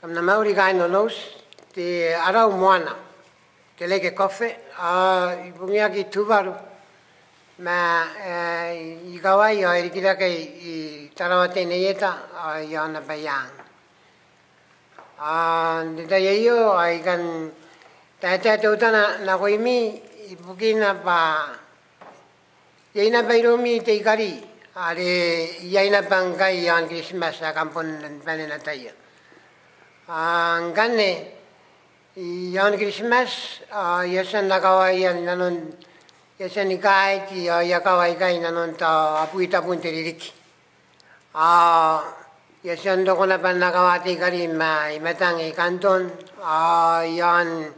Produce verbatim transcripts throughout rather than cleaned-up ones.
Kam na Māori gai no nous, te arau moana, te leke kofe, a I bungiaki tuvaru, ma I gawai o irikira kei I tarawate neieta o I ona bayang. A nita yeio o I kan taetea teutana na koimi I bukina pa yeina pairumi te ikari, are yeina pangai on Christmas a kampon panenataya. Ang gane, yon Christmas, yasan nakawai yan nanon, yasan ikait, yakawai kain nanon ta apuita punteririk. Yasan doko na pan nakawati karin ma imatang ikanton, yon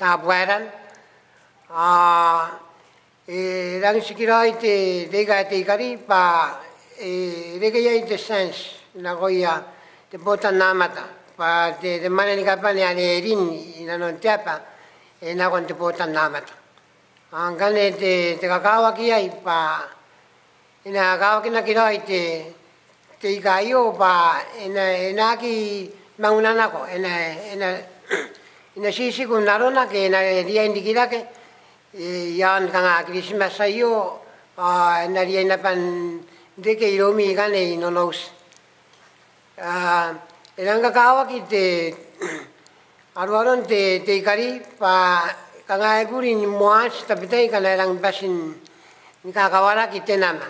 tapueran. Lang sikiroy te dega te ikari pa regayay te sense nagoya te botan namata. Pa te te mana ni kapa ni ane erin ina non tiapa ena kon te potan namat. Angkane te te kakawa kiai pa ina kakawa kina kiroi te te ikaio pa ena ena ki maunana ko ena ena ina sisi kun narona ke ena dia indikira ke yan kanga Christmas ayo ena dia ina pan deke iromi kane inonous. Eran kakawa ki te aruaron te te ikari pa kanga eguri ni moas tapitei kana eran basin ni kakawara ki te nama.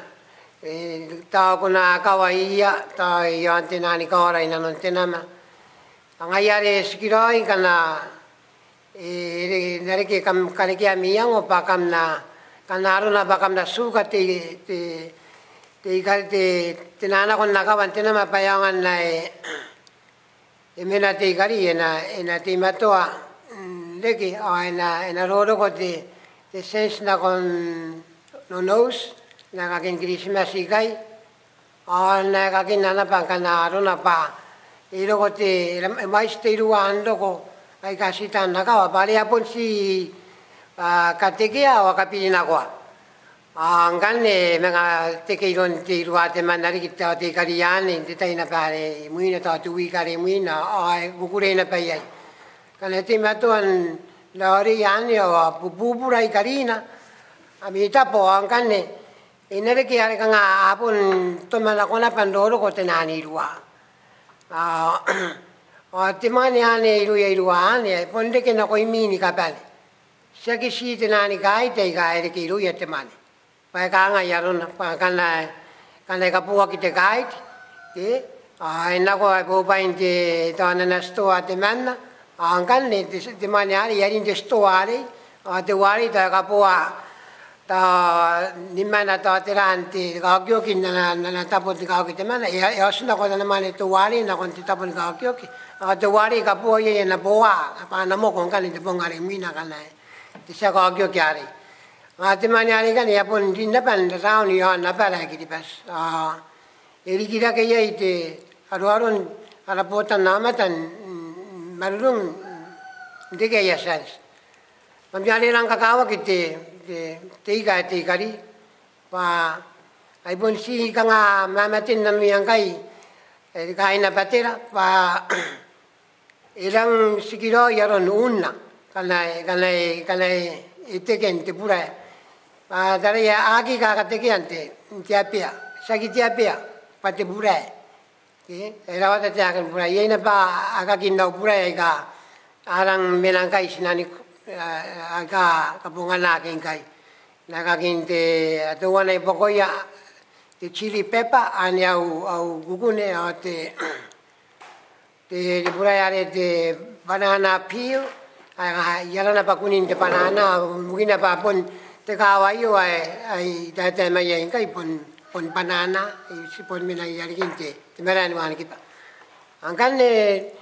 Ta kuna kawaia ta ian te nani kawara ina non te nama. Kanga yare sikiroi kana e nare ke kam kare ke amiango pa kam na kana arona pa kam na suka te te te ikari te te nana kon nakawan te nama pa yangan na e Emena te ikari ena ena te matoa leki a ena ena roro kote te sense na kon no nose na kakin Christmas ikai a na kakin nana pankana arona pa iro kote emais te irua andoko ai kasita nakawa pare aponsi katekea o kapirinakoa angane menga teke iron te irua te manari kita te ikari ane te taina pare muina tatu ikari muina ai bukure na pai ai kana te matuan lori ane o bubura ikari na amita po angane enere ke are kanga apun tomala kona pandoro ko te nani irua a o te mani ane iru irua ane ponde ke na koimi ni kapale sia ke si te nani kai te kai ke iru te mani Pai kanga yarona pa kana kana kapua ki te kait e a ena ko po pain te tana na stoa te manna ankan ne te maniari yarin te stoare a te wari ta kapua ta nimana ta te ranti ka kyo ki na na tapo te ka ki te manna e a sna ko na mane to wari na kon te tapo ka kyo ki a te wari kapua ye na boa pa na mo kon kan te pongare mina kana te sa ka kyo ki ari Atemani arigan ya pon dinna pan raun ya na para ki dipas a erikira ke yeite aruaron ala potan namatan marulum dege yasans amjali ran kakawa ki te teiga te kari pa ai bon si kanga mamatin nan yang kai erikaina patera pa eran sikiro yaron unna kana kana kana iteken te pura Ah, dari agi kakak tekian te, tiapia, sakit tiapia, pati burai. Eh, rawat te akan burai. Ia napa agak indah burai aga arang melangkai sinani agak kapungan lagi kai. Nakakin te tuan ay pokoknya te chili pepper anya au au gugune te te burai ada te banana peel. Aga jalan apa kuning te banana mungkin apa pun. Te kawaio ai ai tata mai kai pon pon banana I pon mina yarginte te meran wan kita angkane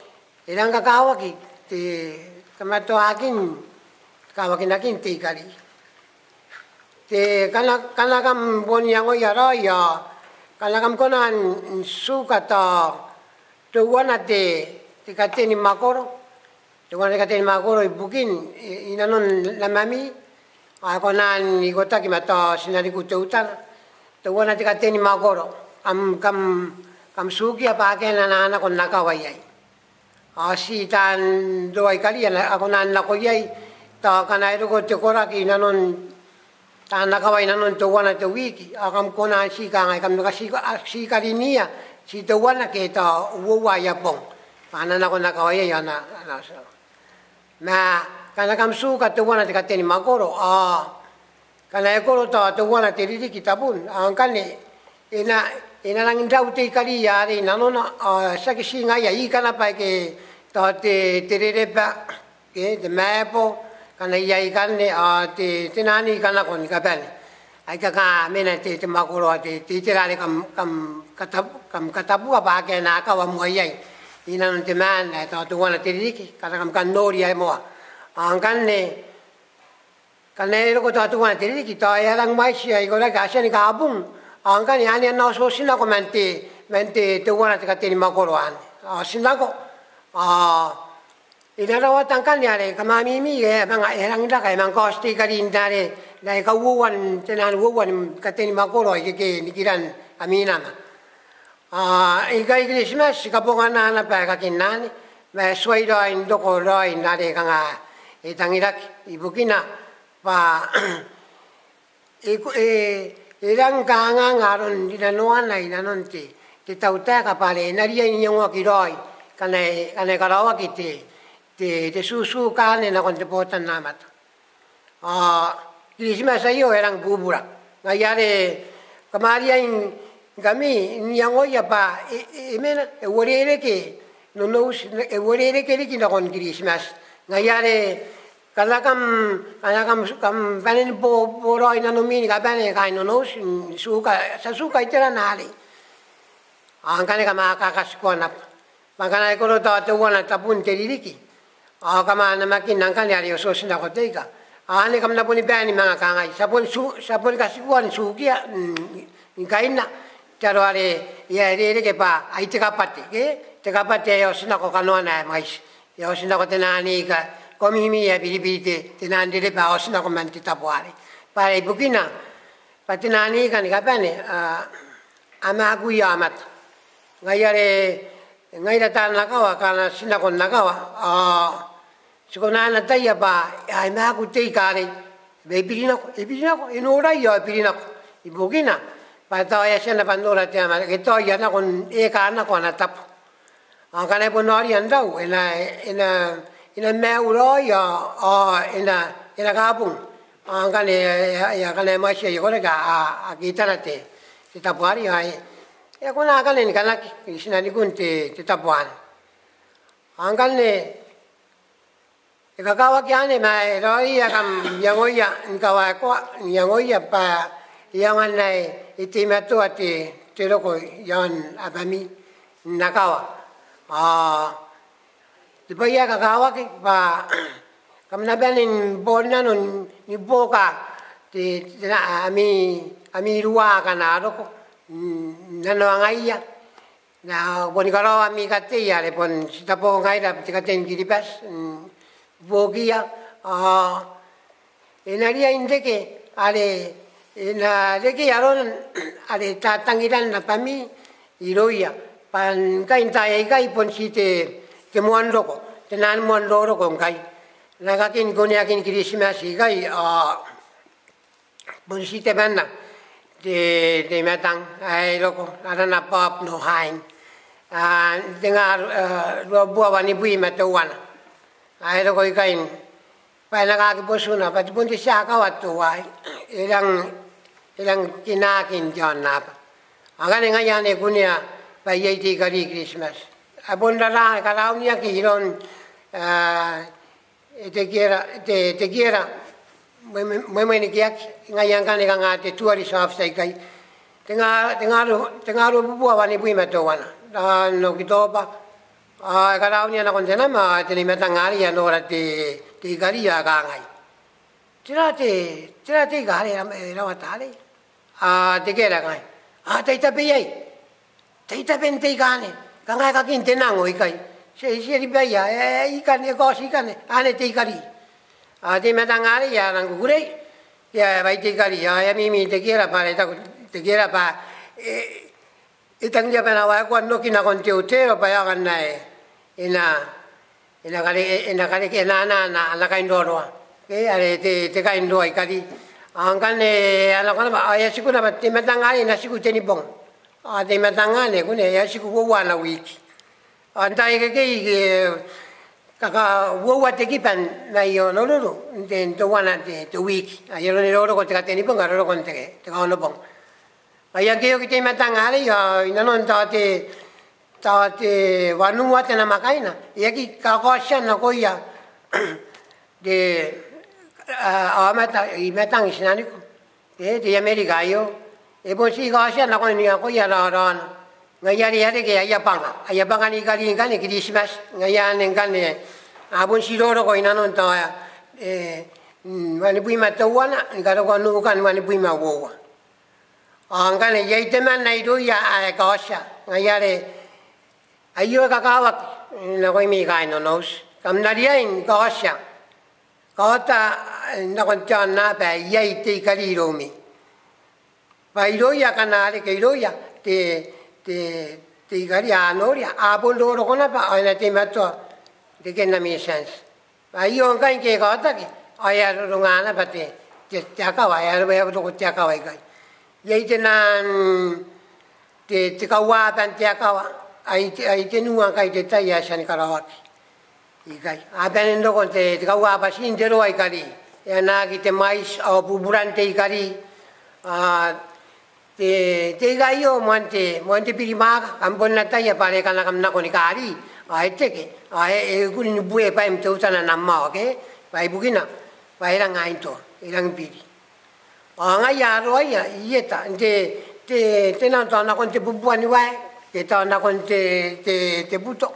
iranga kawa ki te kamato akin kawa ki nakin te kali te kana kana kam bon yango yaro ya kana kam konan suka ta te wana te te kateni makoro te wana kateni makoro I bukin inanon la mami Ako naan igota kima to sinariku te utana, te wana te kateni magoro, kam kam kam suki apa ake na na na kon nakawai ai. Así tan doy caliana, con la coyay, tacanero con chocoraki, nanon, tan la cabina no te guana te wiki, hagan con así can, hagan así carinia, si te guana que ta uwaya pon, anana con la caballa, na, na, na, canacam suca te guana te cateni magoro, ah, canacoro ta te guana te riki tabun, ancane, ena, Inalang daw te kali yari nanona sakisi nga ya ika na pa ke tate tererepa ke de mapo kana ya ika ne ate tinani kana kon ka bel ai ka ka mena te te makoro ate te tirale kam kam katab kam katabua ba ke na ka wa moyai inan te man ta to wana teriki kana kam kan nori ai moa angan ne kana ero ko ta to wana teriki ta ya lang mai si ai ko la ka se ni ka abun Angka ni ani anak so sila ko menti menti tuan ati katini makoroan sila ko inarawa tangkan ni ale kamami mi ke mga erang ila kay mga kosti karinda le na ikawuan tenan wuan katini makoroi kike nikiran kami nama ikay Christmas kapungan na na pa kakinani may sway doin doko doin nare kanga itangirak ibukina pa iku Irang kanga ngaron di nanuan na inanonti ti tauta kapale naria inyongwa kiroi kane kane karawa kiti ti ti susu kane na kontepotan namat ah kirisima sayo erang bubura ngayare kamaria in kami inyongoya pa emena eworere ke nonous eworere ke liki na kon kirismas ngayare Kala kam kala kam kam panen po poroi nanomini ka panen kai nonos suka sasuka itera nali. Angkane kama kakaskuana. Makana ikoro ta tuwana tapun teririki. Akama namakin nangkane ari ososina koteka. Ane kam napuni pani manga kangai. Sapun su sapun kasikuan sukia nkaina. Taro are ya ere ke pa aiteka pati ke teka pati osina kokanoana mais. Ya osina kotena ni ka Kami mia bilibili tenan dili pa osin ako mantitabuari. Para ibukina patinani kan kapane ama kuya amat. Ngayare ngayratan nakawa kana sinakon nakawa. Sikonan nataya ba ay magutei kare. Ibirina ibirina inora yo ibirina ibukina. Pata ay siya na pandora tiyama. Ito ay na kon ekana ko na tap. Ang kanay punari andaw ina ina Ina meuro ya ah ina ina kabung angkan ya ya kan masih ya korang a kita nanti kita buari ay ya korang angkan ni kan di sini ni pun ti kita buat angkan ni kakawa kian ni mai roi ya kam yang oya kakawa kuat yang oya pa yang anai itu metu ati terokoi yang abami nakawa ah Dibaya kakawa ke ba kamnaban in borna nun ni boka ti na ami ami ruwa kana roko nano angaiya na bonikalo ami katia le pon sitapo ngaira tikaten giripas bogia a enaria indeke ale ena deke yaron ale tatangiran na pami iroia pan kainta eigai pon site Kemuan roko, tenan muan roko ngkai. Nagakin goniakin Christmas ikai ah bonsi temanna de de matang ai roko arana pap no hain. Ah dengar robua bani bui matuan. Ai roko ikai pai nagaki posuna pat bunti saka watu wai. Ilang ilang kinakin jonna. Agane ngayane gunia pai yiti kali Christmas. Abundará cada uno que hicieron te quiera te te quiera muy muy niqueac ngayan kane kanga te tuari safsa ikai tenga tenga tenga bubua bani buima towana no kitopa cada uno na kontena ma te limeta ngari ya no te te garia kangai tirate tirate gari era matale a te quiera kangai a te tapei te tapente kane Kangai kakin tenang oikai. Si si ribaya ikan ekos ikan ane tikari. Ati matangari ya nanggurei ya baik tikari ya ya mimi tekira pa le tak tekira pa itang dia pernah wajak no kina konteu tero pa ya kan nae ina Enakare enakare que na na na la caindoroa. Que ale te te caindoa ikari. Angane ala kana ayasiku na timatanga ina siku teni bong. A timatanga ne kune ayasiku wala wiki. Anta ike ke kaka wowa te kipan na yo no lolo. Ento wana te te wiki. Ayelo ne lolo kote teni bong lolo konte. Te kaono bong. Ayakeo que timatanga ale ya ina no ntate Tate vanua tena makaina, yaki kakosha na koya de amata imetang isinaniko, eh de America yo, ebosi kakosha na koya koya la ran, ngayari yari ke ayapanga, ayapanga ni kali ngani Christmas, ngayani ngani abonsi loro koina non ta eh wani buima tawana, ngaro kanu kan wani buima wowa, angane yaiteman naido ya kakosha, ngayari Ayo kakawak na koy mi kain nonos kam nariain kawasya kawata na kontan na pa yai te kaliromi pairoya kanale kairoya te te te garia noria abondoro kona pa ana te matto de kenna mi sense ayo kain ke kawata ki aya rungana pate tya kawaya ro ko tya kawai kai yai te nan te te kawa tan tya kawa Ai ai tenua kai te tai asan karawaki. Ikai abenendo con te kawa basin te roai kali. E na ki te mais au buburante ikari. A te te gaio monte monte pirima ambonna tai pare kana kamna konikari. Ai teke ai e kun bue paim te utana namma ke. Pai bugina. Pai rangai to. Irang piri. Anga ya roi ieta te te tenan tana con te bubuani wai. Que te anda con te te te puto,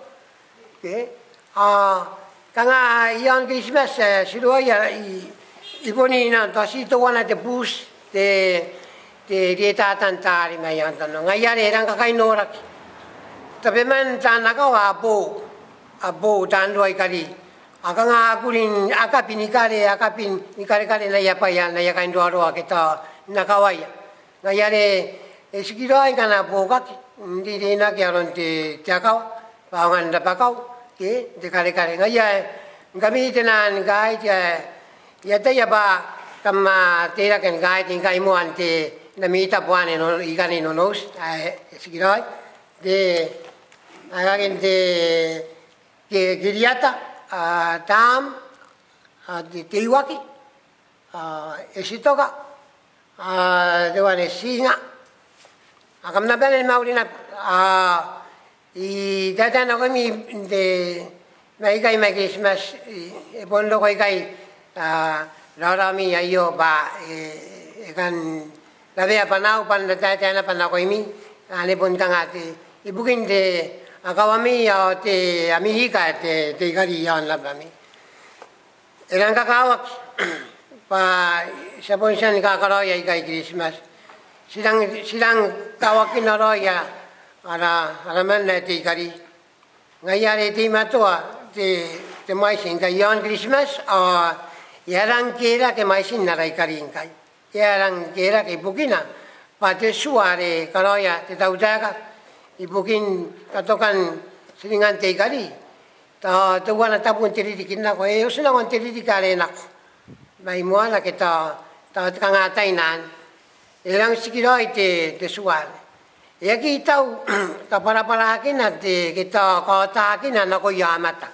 que ah, cuando iban Christmas se lo haya y y ponía así todo una te pus te te dieta tanta y me llaman no, allá eran casi no era, también tan acá va abo abo tan lo hay cari, acá acurin acá pinicare acá pinicare cari la ya paya la ya caen roa que está nacavaya, allá es que lo hay cana poca Hindi din na kailan ti tiyakaw, paangan na pakaw, ki ti kare-kare ngayon. Kami tinan kahit yata yaba kama tira kan kahit yung kaimo anti namita buwan ino ikan ino nos ay sigiray de again de kiriyata tam de tiwaki esitoka de wala singa Acam na belen maulina ah I data na kami de maigay may Christmas bondo ko ikay ah rarami ayo ba ikan labi apanaw pan data na panako imi ane bundang ati ibugin de akawami o te amihika te te kariyan labami ilang kakawak pa sa ponsan kakaraw ikay Christmas Silang silang tawakin na roya ala alaman na ti kari ngayari ti matoa ti ti maisin kayon Christmas ah yarang kira ke maisin na ray karin kay yarang kira ke bukina pati suare karoya ti tawdaga ibukin katokan silingan ti kari ta tuwa na tapon ti ridikin na ko eos na kon ti ridikare na ko may moala ke ta ta kangatay nan Eran sikiroy te te sual. E aquí tau kapara para kina te kita kota kina na ko yamata.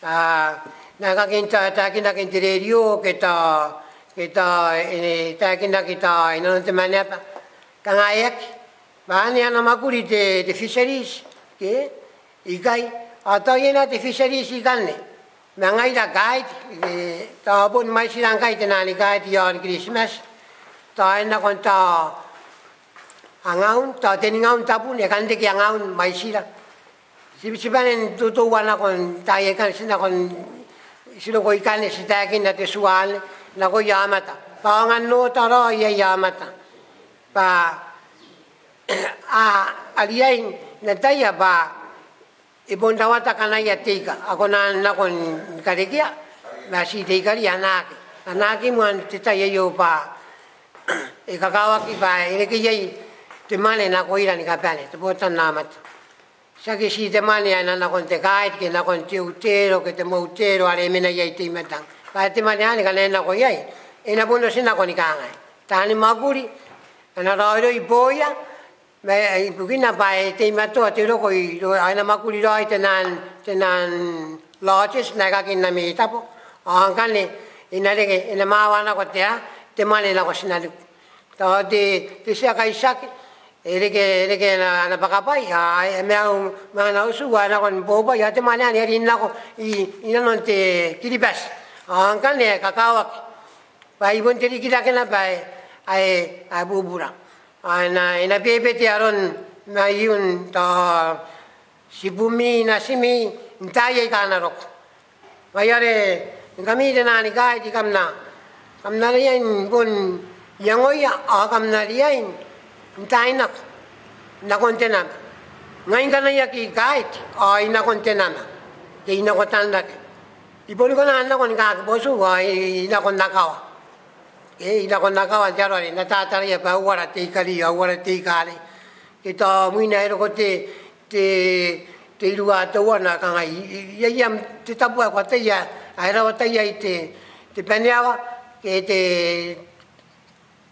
Ah naga kinta ta kina kinterio kita kita eh ta kina kita ino te manapa. Kangayak bania na makuri te te fisheries ke ikai atoyena te fisheries ikanne. Mangai da guide ta bon mai silang guide na ni guide yon Christmas. Tayo na kung ta angaun, ta teningaun tapun, ekante kaya angaun may sila. Sibisipan tutuwa na kung tayo kan sina kung sino ko ikan si tayo kina tesual na ko yamata. Paangan no taro yamata. Pa a aliyan na tayo ba ibundawata kanaya tika. Ako na na kung karikya, basi tika riyan aki. Anaki mo ang tayo yung pa E kakawaki pa, e kaya yung tumali na ko ilan ikapani, tapotan namat. さけしいてまんねやななこんてかいてけなこんてうてろけてもうてろあれめなやいていまたんかてまねはねかねなこやいえなぼのしなこにかんがいたにまぐりならいろいぼうやめいぶきなばえていまとはてろこいろあいなまくりろいてなんてなんろちすながきなみいたぼあんかねいなれけいなまわなこてやてまねなこしなるとでてしゃかいさけEle que ele que na na pacapai, ah, me ha me han usado a la con boba, ya te mané ni erin la con y y no te kiribas, anca ne cacao, para ibon te kirida que na para ay abubura, ana ena bebe te aron me ayun ta sibumi nasimi intaya ikanarok, mayare kami de na ni kai di kamna, kamna riain bon yangoya, ah kamna riain Intainak nakonte nama ngain kana yaki guide ai nakonte nama te inakotan dak ibon kana anna kon ka bosu ai nakon nakawa e nakon nakawa jaro ni natata ya pa wara te kali ya wara te kali kita muina ero kote te te luga to wana ka ngai ya yam te tabu ko te ya ai ro te ya ite te paniawa ke te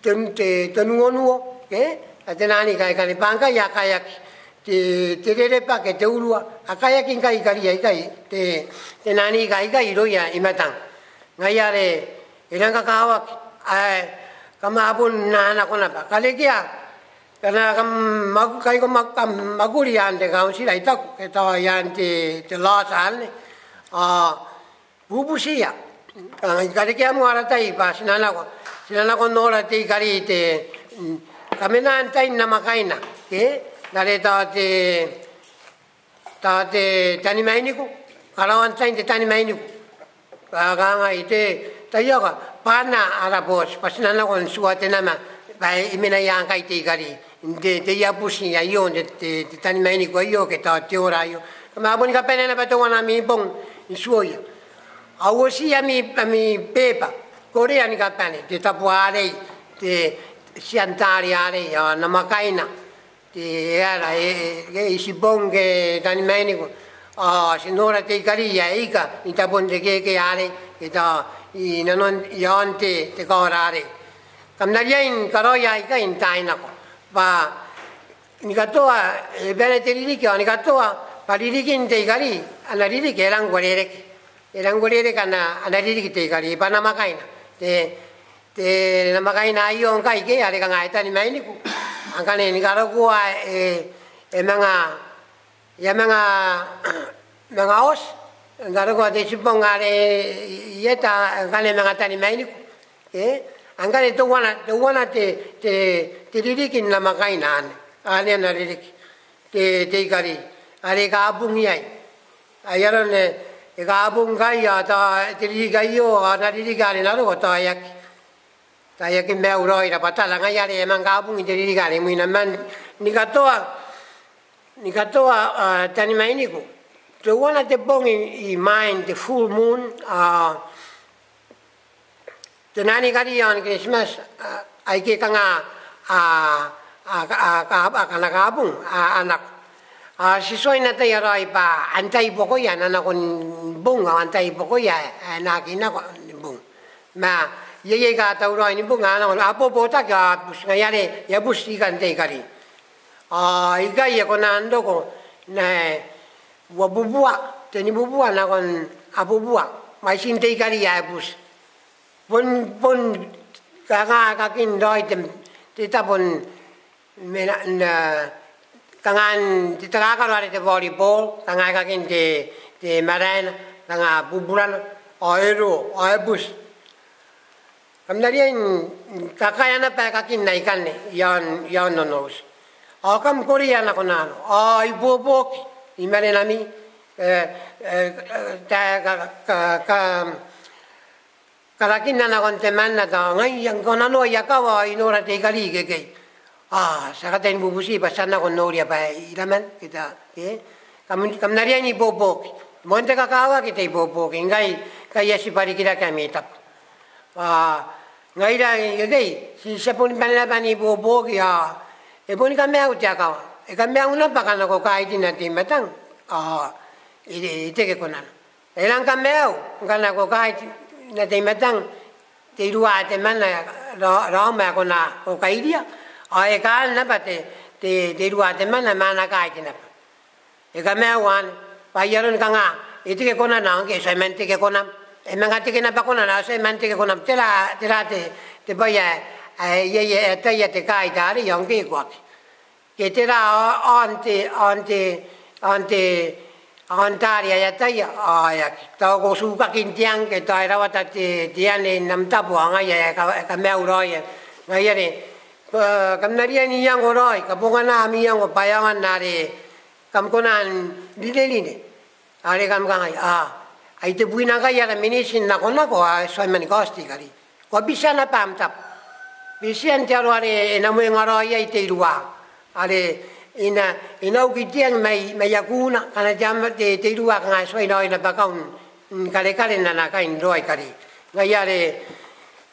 tente tenuonuo ke Atenani kai kai panka ya kai te te re pa ke te urua akaya kin kai kai kai te tenani kai kai ro ya imatan ngayare iranga kawa ai kama abun nana kona pa kale kia kana kam mag kai ko mag kam maguri ande gaun si laita ke ta yan te te la sal a bubusia kai kai kia mo ara tai pa sinana ko sinana ko no ra te kai te Kamena antai nama kaina, ke? Dari tadi tadi tani mainiku, kalau antai tadi tani mainiku, agama itu, tapi juga pana arabos, pasti nana kon suatu nama, baik imena yang kai tikari, de de ya pusing ya yon de de tani mainiku ayo kita teorayo, kemabun kapan nana betul nana mibong suoyo, awasi ya mi mi pepa, Korea ni kapan de tapuari de Siantari ari ya nama kaina, dia lah eh si bonge tani maini ko, ah si nora te kari ya ika ita bonge ke ke ari kita ina non yante te kau ari, kamnariya in karo ya ika in taina ko, ba ni katoa benetiri ke ani katoa paliri ke in te kari, anariri ke erang gorerek, erang gorerek ana anariri ke te kari, ba nama kaina te te nama kaina ion kai ke ale kanga eta ni maini ku anka ne ni karo ku e emanga yamanga manga os ngaro ko de siponga re eta anka ne manga tani maini ku e anka ne to wana to wana te te te diriki nama kaina ane ane na diriki te te ikari ale ka bungi ai ayaro ne ka bunga ya ta te diriki yo ana diriki ale naro ko ta yak Saya kena urai dapat talang ayat yang mengabung itu di kali mungkin memang nikatoa nikatoa tani maini ku. Tujuan ada bongi main the full moon. Tenani kali yang Christmas, aje kanga akan agabung anak. Siswa ini tanya urai pa antai bokoya anak kon bung antai bokoya anak ini nak bung. Ma Ye ka tau rai ni bunga na ona apo bota ka busnga yare ya busi kan te kari. Ah iga ye kona ando ko na wa bubua te ni bubua na kon apo bua mai sin te kari ya bus. Bon bon ka ga ka kin doi tem te ta bon me na kangan te ta ka rai te volleyball kangai ka kin te te marain kanga buburan aero aebus Kamnariya kakaya na pa kakin na ikan ne yon yon nonos. Akam Korea na konano. Ay bobok imane nami ta karakin na na konteman na ta ngay yung konano yakawa inora te kali kekay. Ah sakatin bubusi basta na konoria pa ilaman kita. Kam kamnariya ni bobok. Monte kakawa kita ibobok. Ingay kaya si parikira kami tap. Ah Ngai dah, jadi si siapa pun mana pun ibu bok ya, ibu ni kan melayu tiakawa. Kambang una pakana ko kahit natin matang, ah, itigay ko na. Ilang kameo, kana ko kahit natin matang, tiruwa at man na rama ko na ko kahidiya, o ikal na pati tiruwa at man na mana kahit na. Ikamewan, payaron ka nga, itigay ko na na, kaysa mantigay ko na. E mga tigay na pa ko na na, kaysa mantigay ko na. Tila, tila, tiba ya, ya ya, taya tika itari yung kikot. Ketera ante ante ante antaria ya taya ayak tago suka kintiang ke taira watati tiane namta buanga ya kameuroi ngayane kamnaria ni yang oroi kabongana mi yang bayangan nare kamkonan dideline are kamkangai a aite buina kaya la minisin nakona ko soimani kosti kali ko bisana pamtap bisian tiarware enamue ngaroi aite irua ale ina inau kitian may mayakuna kana jam te te ruwa nga soi noi na bakaun kale kale na na kain roi kali ngayare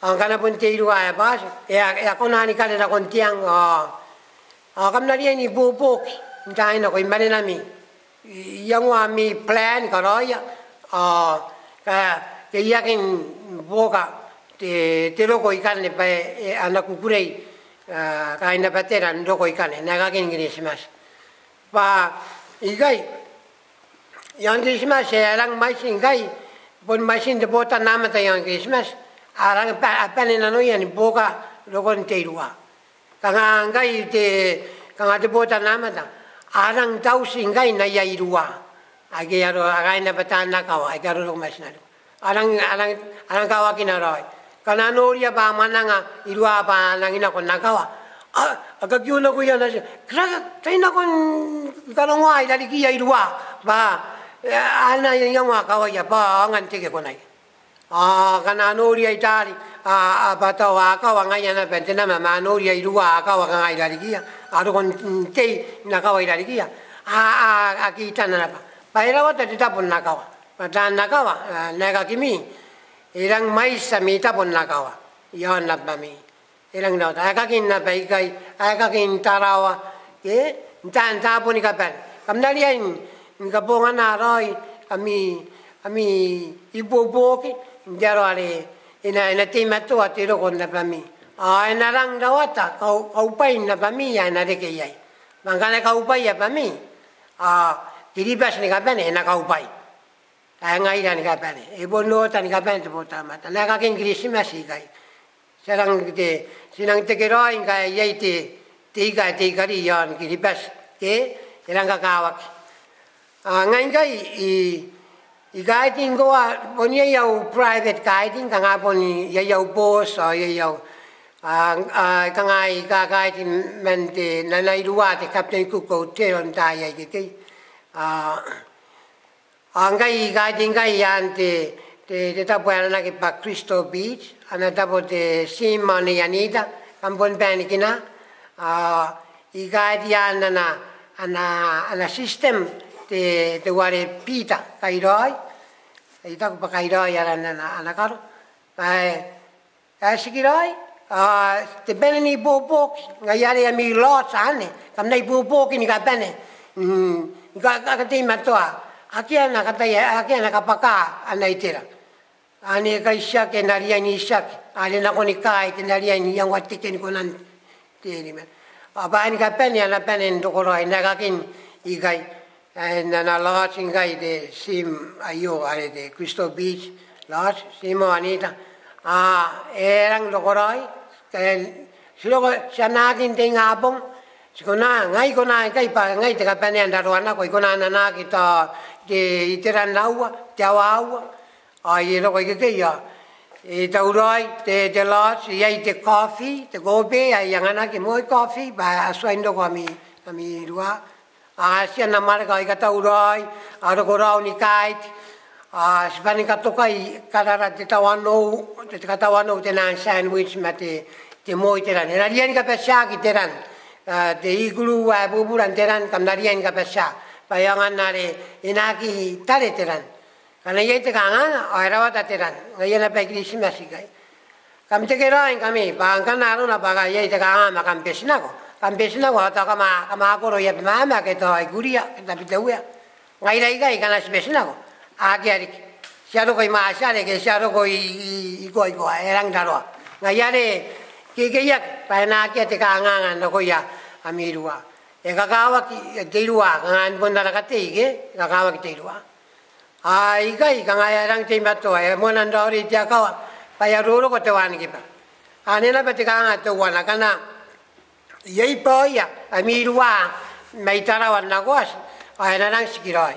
angana pun te ruwa ba ya ya kona ni kale na kontiang a a kamna ri ni bo bo ndai na ko imane na mi yangwa mi plan ka roi a ka ke yakin boga te te ro ko ikane pa ana kukurei kaina patera ndo ko ikane naga kingiri shimasu pa igai yangi shimasu arang machine gai bon machine de bota namata yangi shimasu arang apane nano yani boga logon teiruwa kanga gai te kanga de bota namata arang tausin gai na yairuwa age yaro againa patana kawa igaro lomasnaru arang arang arang kawa kinaroi kana noria ba mananga irua ba nangina ko nakawa akakyo na ko yana kra taina ko kanongo ai dali ki irua ba ana yanga kawa ya ba ngantike ko nai a kana noria itali a batawa kawa ngayana bentena mama noria irua kawa ngai dali ki aro kon tei nakawa dali ki a a akitana ba paira wata titapon nakawa patan nakawa naga kimi irang may samita po nakawa. Iyon na pami. Irang daw. Akakin na paikay. Akakin tarawa. Eh? Ntaan tapo ni kapal. Kamdalian. Nkapungan na roy. Kami. Kami. Ibubuki. Diyaro ali. Inatimato at irokon na pami. Ay narang daw ata. Kaupay na pami. Yan narikiyay. Bangka na kaupay ya pami. Kiribas ni kapal eh. Nakaupay. Angai dan kapane, ibu nota ni kapane tu bota mata. Naga kengkilisi masih kai. Serang te, serang te keroi kai, yai te, tiga tiga riyan kiribas ke, serang kawak. Angai kai, ikai tingkoa, punya yau private kai ting, kangai punya yau bos, yau, kangai kai ting mente nanai dua te kapten kukau teron tayai kiki. Angkai gading kai yang te te te tapo anak kita Crystal Beach, anak tapo te Simon Yanita, kampung penikina, igadian anak anak anak sistem te te wari pita kairoi, kita kupa kairoi anak anak karu, asikiroi, te beneni bobok, ngayari ami lots ane, kamnai bobok ini kapane, kating matua. Akia nak kata ya, akia nak apa ka, anak itu lah. Anak isyak, anak yang isyak, anak nak nikah, anak yang wati kini konan teri mana. Apa anak kapan yang kapan itu kalau anak kakin ikai, anak large ikai de sim ayu ada de Crystal Beach large simu anita. Ah, erang lokorai, kalau siapa kakin tengah abang. Sikona ngai kona ngai pa ngai te kapan yang daruana koi kona nana kita di iteran lawa jawa aye lo koi keke ya taurai te te lot yai te coffee te kopi yang anak kemoi coffee bah aswain do kami kami dua asia nama koi kata taurai ada korau nikait sebagai kata koi kadar te tawano te tawano te nang sandwich mati te moi iteran narian kapasya iteran Tei guru wabuburan teran kamdarian kapasa, bayangan nare inaki tare teran. Karena ia terangan, airawat teran. Ia nampak di sini masih gay. Kami tegeran kami, bangkan naru nampak ia terangan makam pesina ko. Ambesuna guata kama kama koro ya mama que toa iguria na piteuya. Gaira iga iga na besuna go. Agari. Siaro koi maashare que siaro koi igo igo erang daro. Ngayare kigeyak paena ke te kangangan no koya amirua. Egagawa ki teirua ngan bondara kate ige gagawa ki teirua. Ai iga iga ngayarang te mato e monan dori te akawa payaruro ko te wangi pa. Anena petikanga to wana kana Yei poia, a mi rua, me tarawan naguas, a eran sikiroi.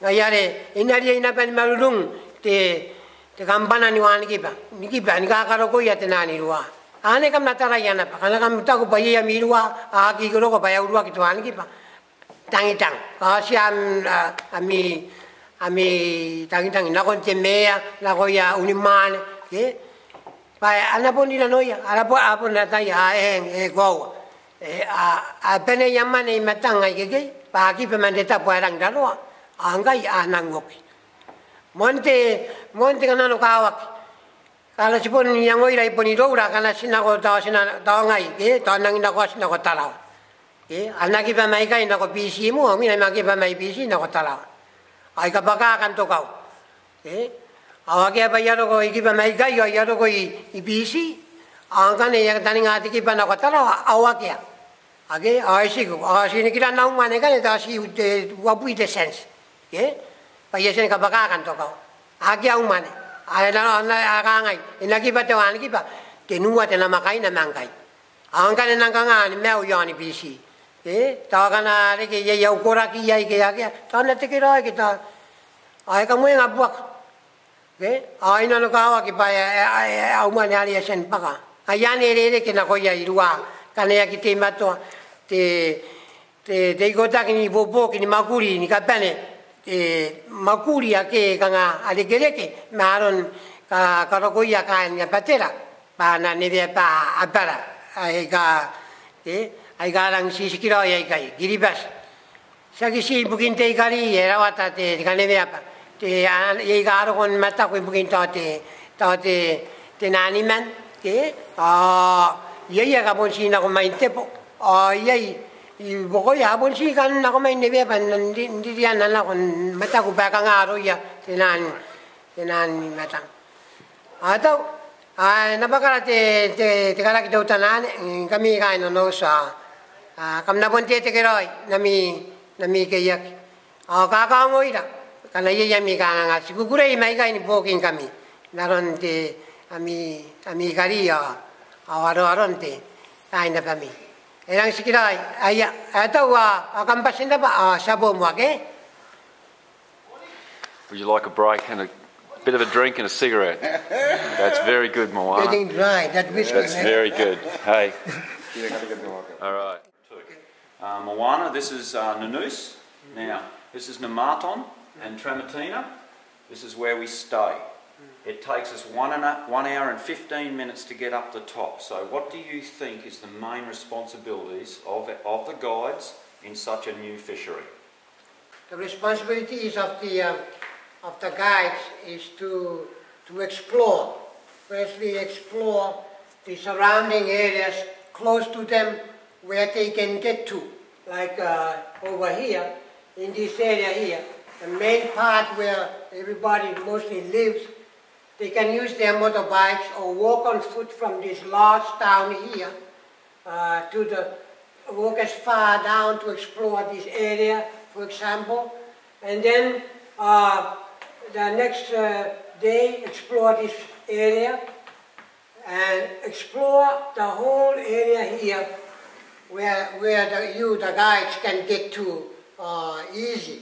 Nayare, inari ina pen malurung, te te campana ni wan giba, ni giba, ni gakarokoya tenani rua. Ane kam natarayana, kanakam taku paia mi rua, a kigoroko paya urua kituan giba. Tangitang, kasiam a mi a mi tangitang, nakon temea, nagoya uniman, eh? Paya anaponila noya, arapo aponataya, eh, eh, goa. Apenas llaman y matan a que para aquí permanezca por arrancarlo, angay a nangoki. Monte, monte ganando kawaki. Cuando se pone yango y la ponidora, cuando se nago tao se tao angay, que tao nangi nago se nago talao. Que anaki permanezca y nago pisi mu, a mí no me aquí permanezca pisi nago talao. Hay que pagar canto kau. Que ahora que vaya lo que aquí permanezca y vaya lo que pisi. Angka ni yang tadi ngati kita nak kata lah awak ya, okay? Asyik, asyik ni kita nak mana kan? Itu asyik wabu itu sense, okay? Pajasen kabakaran tu kau, agak mana? Ada orang agangai, ina kita tuan kita, tenua tenama kai nama kai, angka ni nama kai ni mau yang ni bisi, okay? Tahu kan ada ke yang ukuran ke yang ke yang, tahu nanti kita kita, ayat kamu yang abuak, okay? Ayat nak awak kita, ayat awak ni ada sen pakai. Allá ni eres que no coja irua, canella que te mató, te te digo que ni bobo que ni maguri ni capane, maguri a que cana alegre que me haron caracoya cana patera, para ni de para apara, aiga, aiga lang si si quiero aiga, giribas, si que si bugin te igari era vata te cana de apa, te aiga aro con mata con bugin te te te naniman que ah ya ya capon si na kumain tepo ah ya y bokoy capon si kan na kumain nebe pan nandi ndiyan na kun mata kubakang aro ya tenan tenan mata ato ah napakara te te te kara kita utanan kami kain no sa ah kam na ponte te keroy nami nami kayak ah kakamoy da kanay ya mi kanga siguray may kain boking kami naron te a mi a mi cariño a Aronte ay na para mí eran siquiera ay atawa a campasenda pa sabo mo que would you like a break and a bit of a drink and a cigarette? That's very good, Moana. Getting dry, that whiskey. That's very good. Hey. All right. Uh, Moana, this is uh, Nanus. Now, this is Namaton and Trametina. This is where we stay. It takes us one, and a, one hour and fifteen minutes to get up the top. So what do you think is the main responsibilities of, of the guides in such a new fishery? The responsibilities of the, uh, of the guides is to, to explore. Firstly, explore the surrounding areas close to them where they can get to. Like uh, over here, in this area here, the main part where everybody mostly lives. They can use their motorbikes or walk on foot from this large town here uh, to the walk as far down to explore this area, for example, and then uh, the next uh, day explore this area and explore the whole area here, where where the, you the guides can get to uh, easy.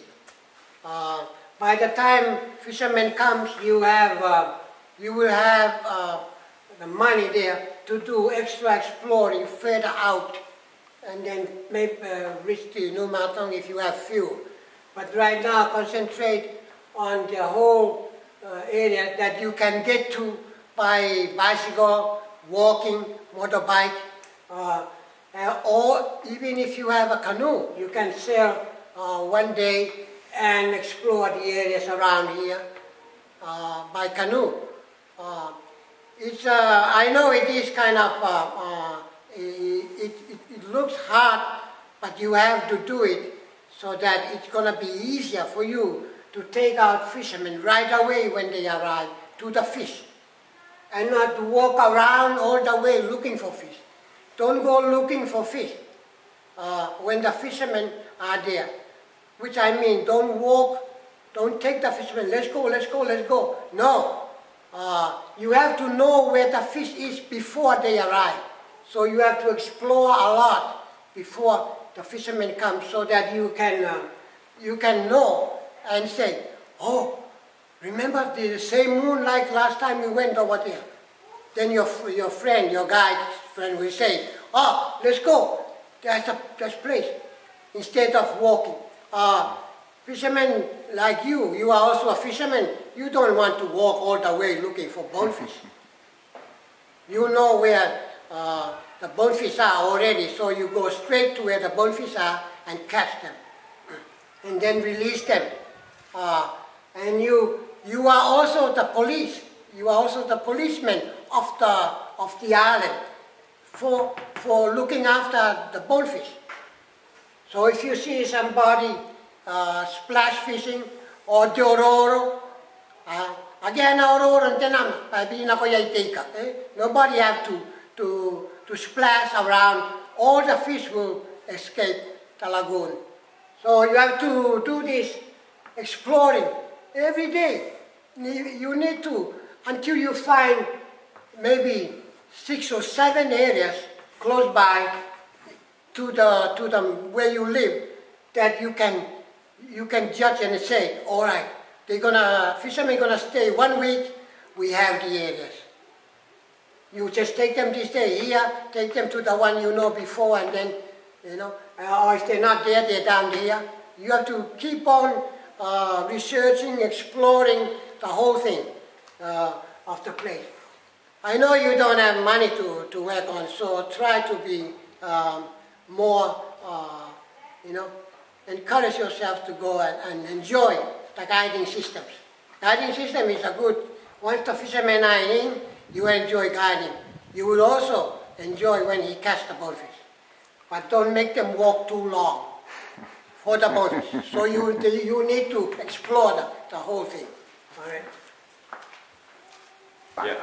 Uh, by the time fishermen comes, you have. Uh, You will have uh, the money there to do extra exploring further out and then maybe uh, reach the Numatong if you have fuel. But right now concentrate on the whole uh, area that you can get to by bicycle, walking, motorbike, uh, or even if you have a canoe, you can sail uh, one day and explore the areas around here uh, by canoe. Uh, it's, uh, I know it is kind of uh, uh, it, it, it looks hard, but you have to do it so that it's going to be easier for you to take out fishermen right away when they arrive to the fish, and not to walk around all the way looking for fish. Don't go looking for fish uh, when the fishermen are there, which I mean don't walk, don't take the fishermen, let's go, let's go, let's go. No. Uh, you have to know where the fish is before they arrive. So you have to explore a lot before the fishermen come, so that you can, uh, you can know and say, oh, remember the same moon like last time we went over there? Then your, your friend, your guide friend will say, oh, let's go, that's a that's place, instead of walking. Uh, fishermen like you, you are also a fisherman, you don't want to walk all the way looking for bonefish. You know where uh, the bonefish are already, so you go straight to where the bonefish are and catch them, and then release them. Uh, and you, you are also the police, you are also the policeman of the, of the island for, for looking after the bonefish. So if you see somebody uh, splash fishing, or dororo, uh, again dororo, nobody have to, to, to splash around, all the fish will escape the lagoon. So you have to do this exploring every day. You need to, until you find maybe six or seven areas close by to the, to the where you live, that you can, you can judge and say, all right, they're gonna, fishermen gonna stay one week, we have the areas. You just take them this day here, take them to the one you know before, and then, you know, or if they're not there, they're down here. You have to keep on uh, researching, exploring the whole thing uh, of the place. I know you don't have money to, to work on, so try to be um, more, uh, you know, encourage yourself to go and, and enjoy the guiding systems. Guiding system is a good, once the fishermen are in, you enjoy guiding. You will also enjoy when he catches the bonefish. But don't make them walk too long for the bonefish. So you, you need to explore the, the whole thing. All right? Yeah.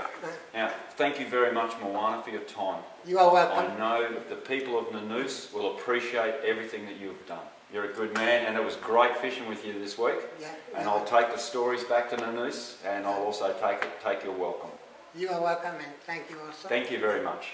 Now, thank you very much, Moana, for your time. You are welcome. I know the people of Nonouti will appreciate everything that you've done. You're a good man, and it was great fishing with you this week. Yeah, and I'll take the stories back to Nonouti, and I'll also take take your welcome. You are welcome, and thank you also. Thank you very much.